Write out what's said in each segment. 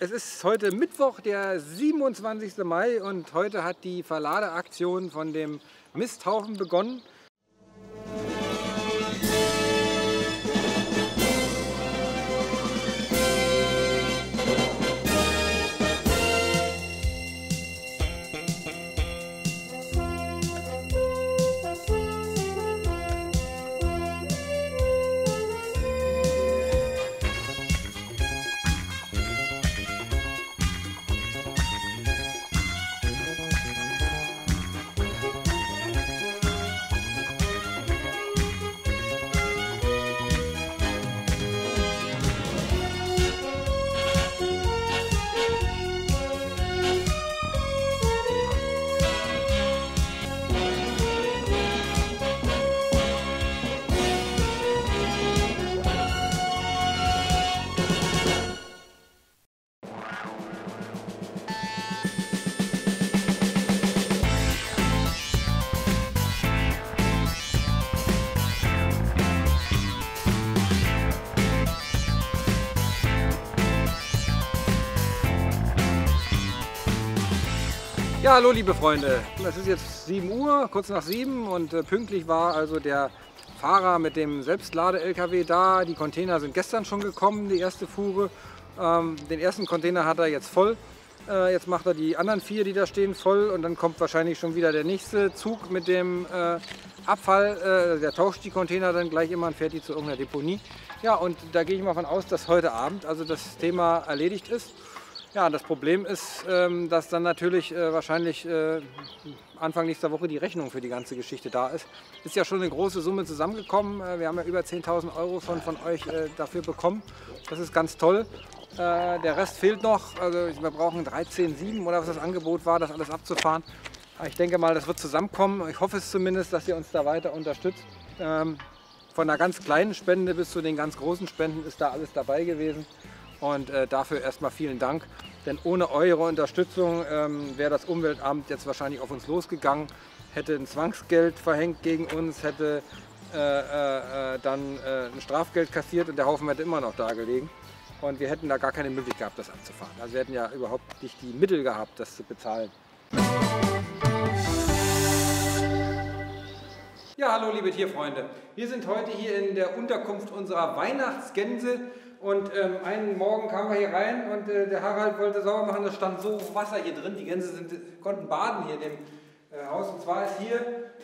Es ist heute Mittwoch, der 27. Mai und heute hat die Verladeaktion von dem Misthaufen begonnen. Ja, hallo liebe Freunde, es ist jetzt 7 Uhr, kurz nach 7 und pünktlich war also der Fahrer mit dem Selbstlade-LKW da. Die Container sind gestern schon gekommen, die erste Fuhre. Den ersten Container hat er jetzt voll. Jetzt macht er die anderen 4, die da stehen, voll und dann kommt wahrscheinlich schon wieder der nächste Zug mit dem Abfall. Der tauscht die Container dann gleich immer und fährt die zu irgendeiner Deponie. Ja, und da gehe ich mal von aus, dass heute Abend also das Thema erledigt ist. Ja, das Problem ist, dass dann natürlich wahrscheinlich Anfang nächster Woche die Rechnung für die ganze Geschichte da ist. Ist ja schon eine große Summe zusammengekommen. Wir haben ja über 10.000 Euro von euch dafür bekommen. Das ist ganz toll. Der Rest fehlt noch. Also wir brauchen 13,7 oder was das Angebot war, das alles abzufahren. Ich denke mal, das wird zusammenkommen. Ich hoffe es zumindest, dass ihr uns da weiter unterstützt. Von einer ganz kleinen Spende bis zu den ganz großen Spenden ist da alles dabei gewesen. Und dafür erstmal vielen Dank, denn ohne eure Unterstützung wäre das Umweltamt jetzt wahrscheinlich auf uns losgegangen, hätte ein Zwangsgeld verhängt gegen uns, hätte dann ein Strafgeld kassiert und der Haufen hätte immer noch da gelegen. Und wir hätten da gar keine Möglichkeit gehabt, das abzufahren. Also wir hätten ja überhaupt nicht die Mittel gehabt, das zu bezahlen. Ja, hallo liebe Tierfreunde. Wir sind heute hier in der Unterkunft unserer Weihnachtsgänse. Und einen Morgen kamen wir hier rein und der Harald wollte sauber machen, es stand so Wasser hier drin, die Gänse konnten baden hier in dem Haus. Und zwar ist hier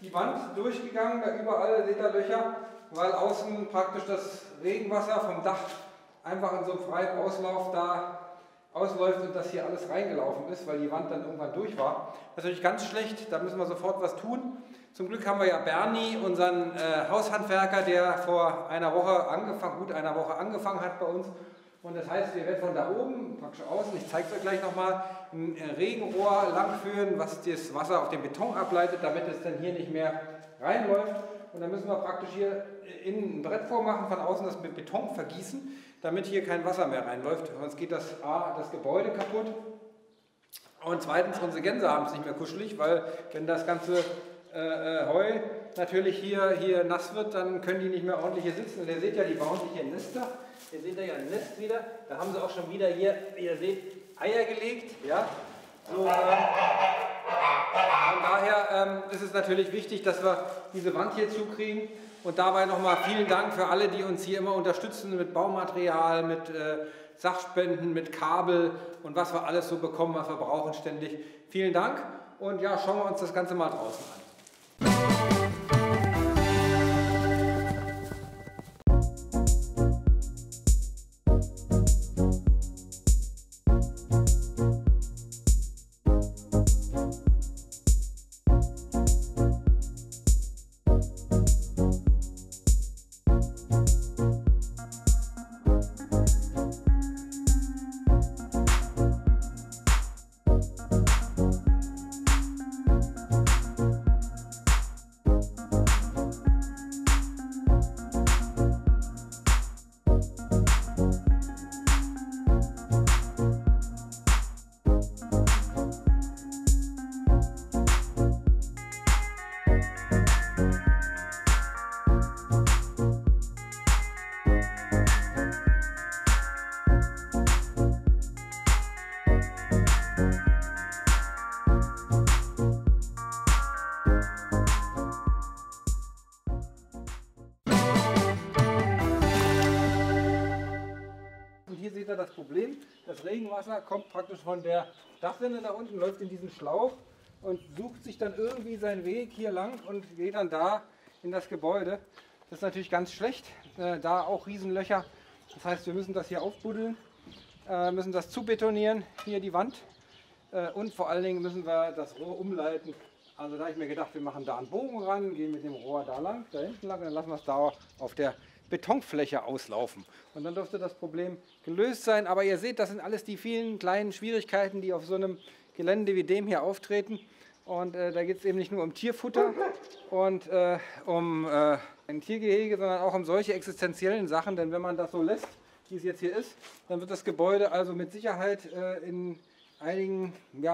die Wand durchgegangen, da überall seht ihr Löcher, weil außen praktisch das Regenwasser vom Dach einfach in so einem freien Auslauf da ausläuft und das hier alles reingelaufen ist, weil die Wand dann irgendwann durch war. Das ist natürlich ganz schlecht, da müssen wir sofort was tun. Zum Glück haben wir ja Bernie, unseren Haushandwerker, der vor gut einer Woche angefangen hat bei uns. Und das heißt, wir werden von da oben, praktisch außen, ich zeige es euch gleich nochmal, ein Regenrohr langführen, was das Wasser auf den Beton ableitet, damit es dann hier nicht mehr reinläuft. Und dann müssen wir praktisch hier innen ein Brett vormachen, von außen das mit Beton vergießen, damit hier kein Wasser mehr reinläuft. Sonst geht das das Gebäude kaputt. Und zweitens, unsere Gänse haben es nicht mehr kuschelig, weil wenn das ganze Heu natürlich hier nass wird, dann können die nicht mehr ordentlich hier sitzen. Und ihr seht ja, die bauen sich hier Nester. Ihr seht da ja ein Nest wieder. Da haben sie auch schon wieder hier, ihr seht, Eier gelegt. Ja? So, von daher ist es natürlich wichtig, dass wir diese Wand hier zukriegen. Und dabei nochmal vielen Dank für alle, die uns hier immer unterstützen mit Baumaterial, mit Sachspenden, mit Kabel und was wir alles so bekommen, was wir brauchen ständig. Vielen Dank und ja, schauen wir uns das Ganze mal draußen an. Und hier seht ihr das Problem, das Regenwasser kommt praktisch von der Dachrinne nach unten, läuft in diesen Schlauch und sucht sich dann irgendwie seinen Weg hier lang und geht dann da in das Gebäude. Das ist natürlich ganz schlecht, da auch Riesenlöcher. Das heißt, wir müssen das hier aufbuddeln, müssen das zubetonieren, hier die Wand. Und vor allen Dingen müssen wir das Rohr umleiten. Also da habe ich mir gedacht, wir machen da einen Bogen ran, gehen mit dem Rohr da lang, da hinten lang, und dann lassen wir es da auf der Betonfläche auslaufen. Und dann dürfte das Problem gelöst sein. Aber ihr seht, das sind alles die vielen kleinen Schwierigkeiten, die auf so einem Gelände wie dem hier auftreten. Und da geht es eben nicht nur um Tierfutter und um ein Tiergehege, sondern auch um solche existenziellen Sachen. Denn wenn man das so lässt, wie es jetzt hier ist, dann wird das Gebäude also mit Sicherheit in einigen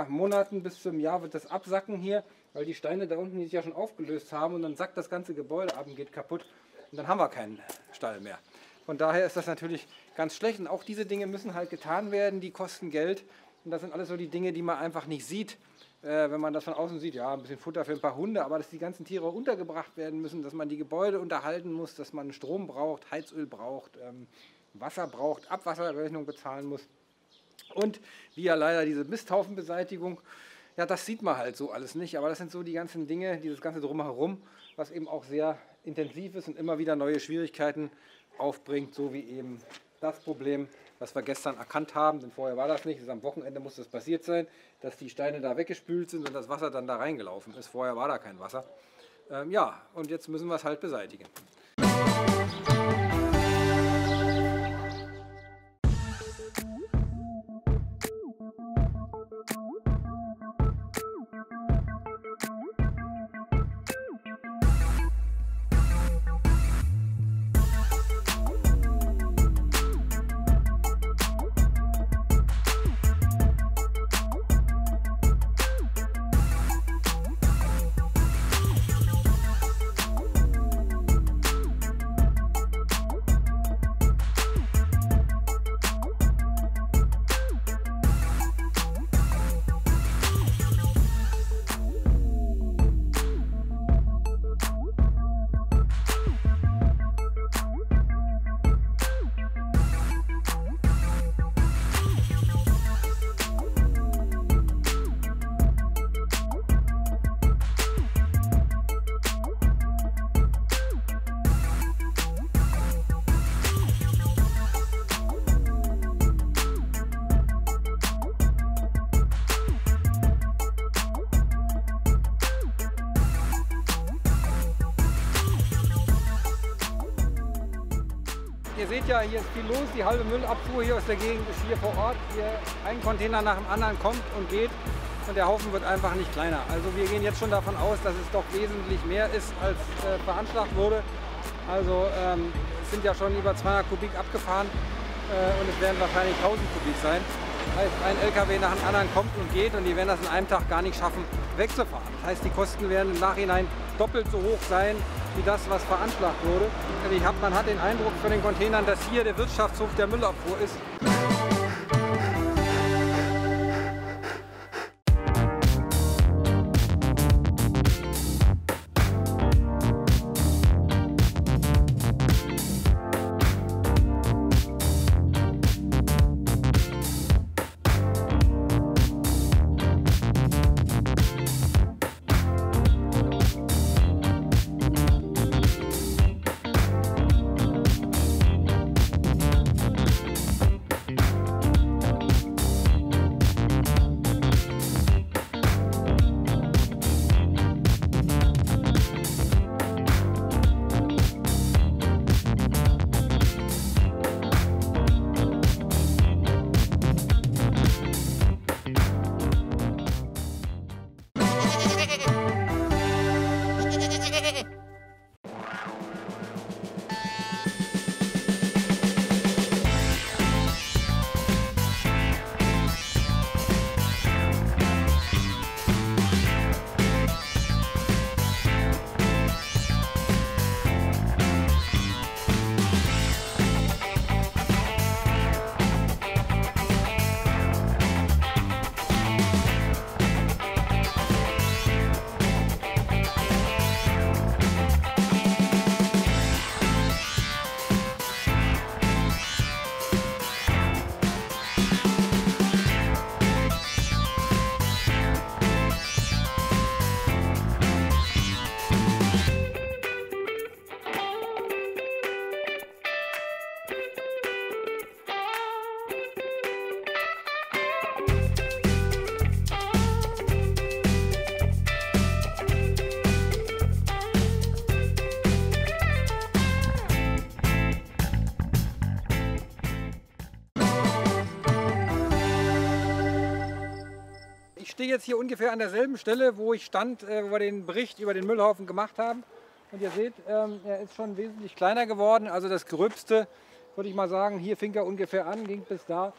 Monaten bis zum Jahr wird das absacken hier, weil die Steine da unten, die sich ja schon aufgelöst haben, und dann sackt das ganze Gebäude ab und geht kaputt. Und dann haben wir keinen Stall mehr. Von daher ist das natürlich ganz schlecht. Und auch diese Dinge müssen halt getan werden, die kosten Geld. Und das sind alles so die Dinge, die man einfach nicht sieht. Wenn man das von außen sieht, ja, ein bisschen Futter für ein paar Hunde, aber dass die ganzen Tiere untergebracht werden müssen, dass man die Gebäude unterhalten muss, dass man Strom braucht, Heizöl braucht, Wasser braucht, Abwasserrechnung bezahlen muss. Und wie ja leider diese Misthaufenbeseitigung, ja, das sieht man halt so alles nicht, aber das sind so die ganzen Dinge, dieses ganze Drumherum, was eben auch sehr intensiv ist und immer wieder neue Schwierigkeiten aufbringt, so wie eben das Problem, was wir gestern erkannt haben, denn vorher war das nicht, also am Wochenende muss das passiert sein, dass die Steine da weggespült sind und das Wasser dann da reingelaufen ist. Vorher war da kein Wasser. Ja, und jetzt müssen wir es halt beseitigen. Ihr seht ja, hier ist viel los, die halbe Müllabfuhr hier aus der Gegend ist hier vor Ort. Hier ein Container nach dem anderen kommt und geht und der Haufen wird einfach nicht kleiner. Also wir gehen jetzt schon davon aus, dass es doch wesentlich mehr ist, als veranschlagt wurde. Also es sind ja schon über 200 Kubik abgefahren und es werden wahrscheinlich 1000 Kubik sein. Das heißt, ein LKW nach dem anderen kommt und geht und die werden das in einem Tag gar nicht schaffen, wegzufahren. Das heißt, die Kosten werden im Nachhinein doppelt so hoch sein, wie das, was veranschlagt wurde. Also man hat den Eindruck von den Containern, dass hier der Wirtschaftshof der Müllabfuhr ist. stehe jetzt hier ungefähr an derselben Stelle, wo ich stand, wo wir den Bericht über den Müllhaufen gemacht haben. Und ihr seht, er ist schon wesentlich kleiner geworden. Also das Gröbste, würde ich mal sagen, hier fing er ungefähr an, ging bis da,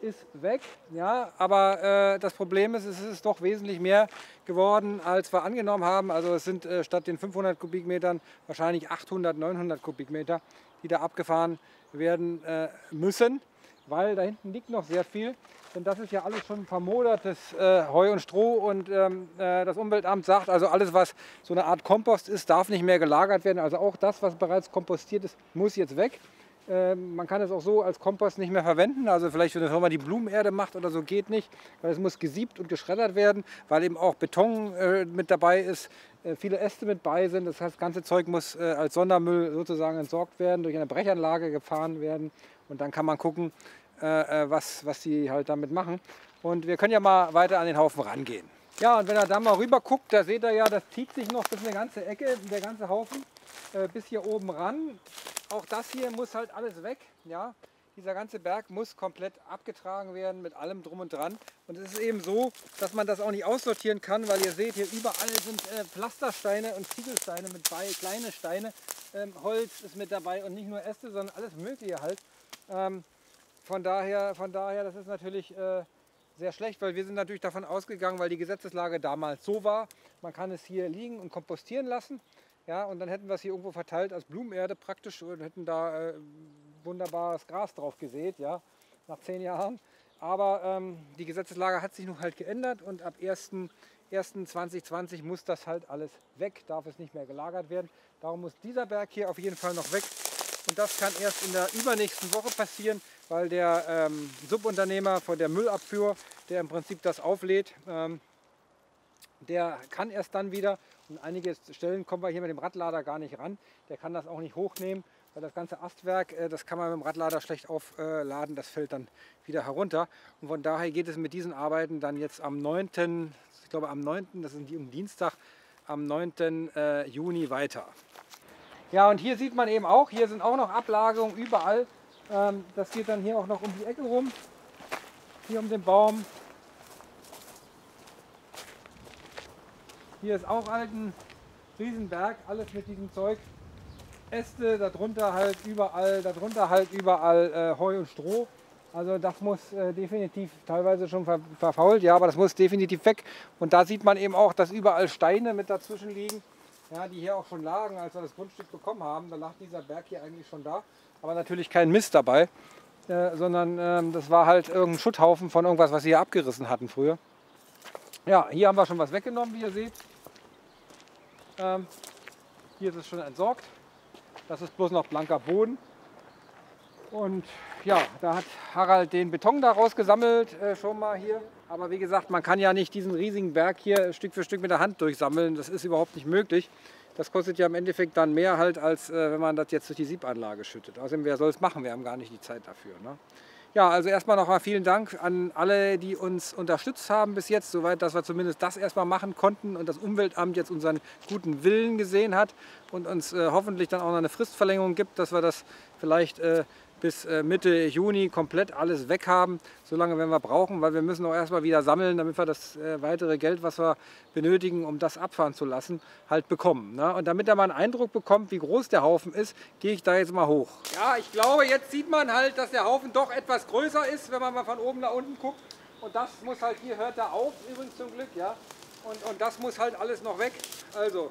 ist weg. Ja, aber das Problem ist, es ist doch wesentlich mehr geworden, als wir angenommen haben. Also es sind statt den 500 Kubikmetern wahrscheinlich 800, 900 Kubikmeter, die da abgefahren werden müssen. Weil da hinten liegt noch sehr viel, denn das ist ja alles schon vermodertes Heu und Stroh und das Umweltamt sagt, also alles, was so eine Art Kompost ist, darf nicht mehr gelagert werden. Also auch das, was bereits kompostiert ist, muss jetzt weg. Man kann es auch so als Kompost nicht mehr verwenden, also vielleicht wenn eine Firma die Blumenerde macht oder so, geht nicht, weil es muss gesiebt und geschreddert werden, weil eben auch Beton mit dabei ist, viele Äste mit bei sind, das heißt das ganze Zeug muss als Sondermüll sozusagen entsorgt werden, durch eine Brechanlage gefahren werden und dann kann man gucken, was die halt damit machen. Und wir können ja mal weiter an den Haufen rangehen. Ja, und wenn ihr da mal rüber guckt, da seht ihr ja, das zieht sich noch bis eine ganze Ecke, der ganze Haufen, bis hier oben ran. Auch das hier muss halt alles weg, ja. Dieser ganze Berg muss komplett abgetragen werden mit allem drum und dran. Und es ist eben so, dass man das auch nicht aussortieren kann, weil ihr seht, hier überall sind Pflastersteine und Ziegelsteine mit bei, kleine Steine. Holz ist mit dabei und nicht nur Äste, sondern alles Mögliche halt. Von daher, das ist natürlich sehr schlecht, weil wir sind natürlich davon ausgegangen, weil die Gesetzeslage damals so war, man kann es hier liegen und kompostieren lassen. Ja, und dann hätten wir es hier irgendwo verteilt als Blumenerde praktisch und hätten da wunderbares Gras drauf gesät, ja, nach 10 Jahren. Aber die Gesetzeslage hat sich nun halt geändert und ab 1.1.2020 muss das halt alles weg, darf es nicht mehr gelagert werden. Darum muss dieser Berg hier auf jeden Fall noch weg. Und das kann erst in der übernächsten Woche passieren, weil der Subunternehmer von der Müllabfuhr, der im Prinzip das auflädt, der kann erst dann wieder, und einige Stellen kommen wir hier mit dem Radlader gar nicht ran, der kann das auch nicht hochnehmen, weil das ganze Astwerk, das kann man mit dem Radlader schlecht aufladen, das fällt dann wieder herunter. Und von daher geht es mit diesen Arbeiten dann jetzt am 9., ich glaube am 9., das ist um Dienstag, am 9. Juni weiter. Ja, und hier sieht man eben auch, hier sind auch noch Ablagerungen überall. Das geht dann hier auch noch um die Ecke rum, hier um den Baum. Hier ist auch halt ein Riesenberg, alles mit diesem Zeug. Äste, darunter halt überall Heu und Stroh. Also das muss definitiv teilweise schon verfault, ja, aber das muss definitiv weg. Und da sieht man eben auch, dass überall Steine mit dazwischen liegen, ja, die hier auch schon lagen, als wir das Grundstück bekommen haben. Da lag dieser Berg hier eigentlich schon da, aber natürlich kein Mist dabei, sondern das war halt irgendein Schutthaufen von irgendwas, was sie hier abgerissen hatten früher. Ja, hier haben wir schon was weggenommen, wie ihr seht. Hier ist es schon entsorgt. Das ist bloß noch blanker Boden. Und ja, da hat Harald den Beton daraus gesammelt, schon mal hier. Aber wie gesagt, man kann ja nicht diesen riesigen Berg hier Stück für Stück mit der Hand durchsammeln. Das ist überhaupt nicht möglich. Das kostet ja im Endeffekt dann mehr halt, als wenn man das jetzt durch die Siebanlage schüttet. Außerdem, wer soll es machen? Wir haben gar nicht die Zeit dafür, ne? Ja, also erstmal nochmal vielen Dank an alle, die uns unterstützt haben bis jetzt, soweit, dass wir zumindest das erstmal machen konnten und das Umweltamt jetzt unseren guten Willen gesehen hat und uns hoffentlich dann auch noch eine Fristverlängerung gibt, dass wir das vielleicht bis Mitte Juni komplett alles weg haben, solange werden wir brauchen, weil wir müssen auch erstmal wieder sammeln, damit wir das weitere Geld, was wir benötigen, um das abfahren zu lassen, halt bekommen, ne? Und damit er mal einen Eindruck bekommt, wie groß der Haufen ist, gehe ich da jetzt mal hoch. Ja, ich glaube, jetzt sieht man halt, dass der Haufen doch etwas größer ist, wenn man mal von oben nach unten guckt. Und das muss halt, hier hört er auf, übrigens zum Glück, ja. Und das muss halt alles noch weg. Also,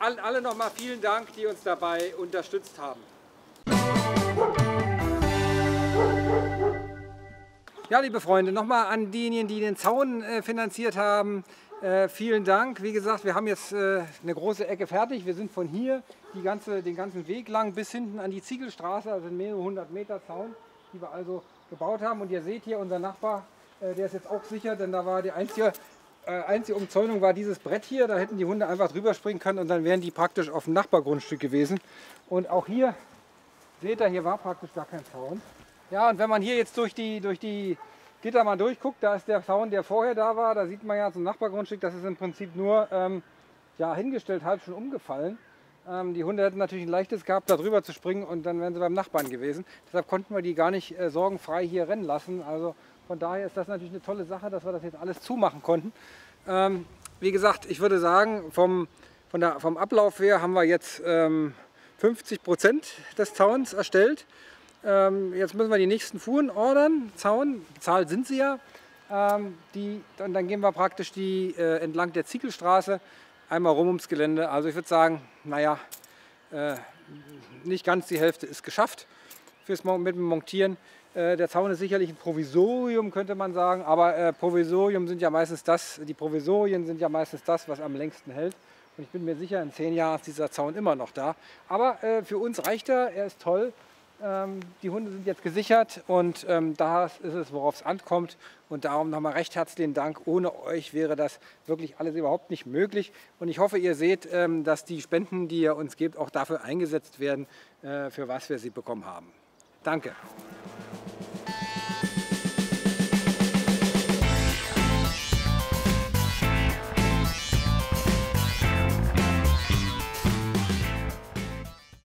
an alle nochmal vielen Dank, die uns dabei unterstützt haben. Ja, liebe Freunde, nochmal an diejenigen, die den Zaun finanziert haben, vielen Dank. Wie gesagt, wir haben jetzt eine große Ecke fertig. Wir sind von hier den ganzen Weg lang bis hinten an die Ziegelstraße, also mehrere 100 Meter Zaun, die wir also gebaut haben. Und ihr seht hier, unser Nachbar, der ist jetzt auch sicher, denn da war die einzige Umzäunung war dieses Brett hier. Da hätten die Hunde einfach drüber springen können und dann wären die praktisch auf dem Nachbargrundstück gewesen. Und auch hier, seht ihr, hier war praktisch gar kein Zaun. Ja, und wenn man hier jetzt durch die Gitter mal durchguckt, da ist der Zaun, der vorher da war, da sieht man ja so ein Nachbargrundstück, das ist im Prinzip nur ja, hingestellt, halb schon umgefallen. Die Hunde hätten natürlich ein leichtes gehabt, da drüber zu springen und dann wären sie beim Nachbarn gewesen. Deshalb konnten wir die gar nicht sorgenfrei hier rennen lassen. Also Von daher ist das natürlich eine tolle Sache, dass wir das jetzt alles zumachen konnten. Wie gesagt, ich würde sagen, vom Ablauf her haben wir jetzt 50% des Zauns erstellt. Jetzt müssen wir die nächsten Fuhren ordern, Zaun, bezahlt sind sie ja. Und dann gehen wir praktisch die entlang der Ziegelstraße einmal rum ums Gelände. Also ich würde sagen, naja, nicht ganz die Hälfte ist geschafft mit dem Montieren. Der Zaun ist sicherlich ein Provisorium, könnte man sagen, aber die Provisorien sind ja meistens das, was am längsten hält. Und ich bin mir sicher, in 10 Jahren ist dieser Zaun immer noch da. Aber für uns reicht er, er ist toll. Die Hunde sind jetzt gesichert und das ist es, worauf es ankommt. Und darum nochmal recht herzlichen Dank. Ohne euch wäre das wirklich alles überhaupt nicht möglich. Und ich hoffe, ihr seht, dass die Spenden, die ihr uns gebt, auch dafür eingesetzt werden, für was wir sie bekommen haben. Danke.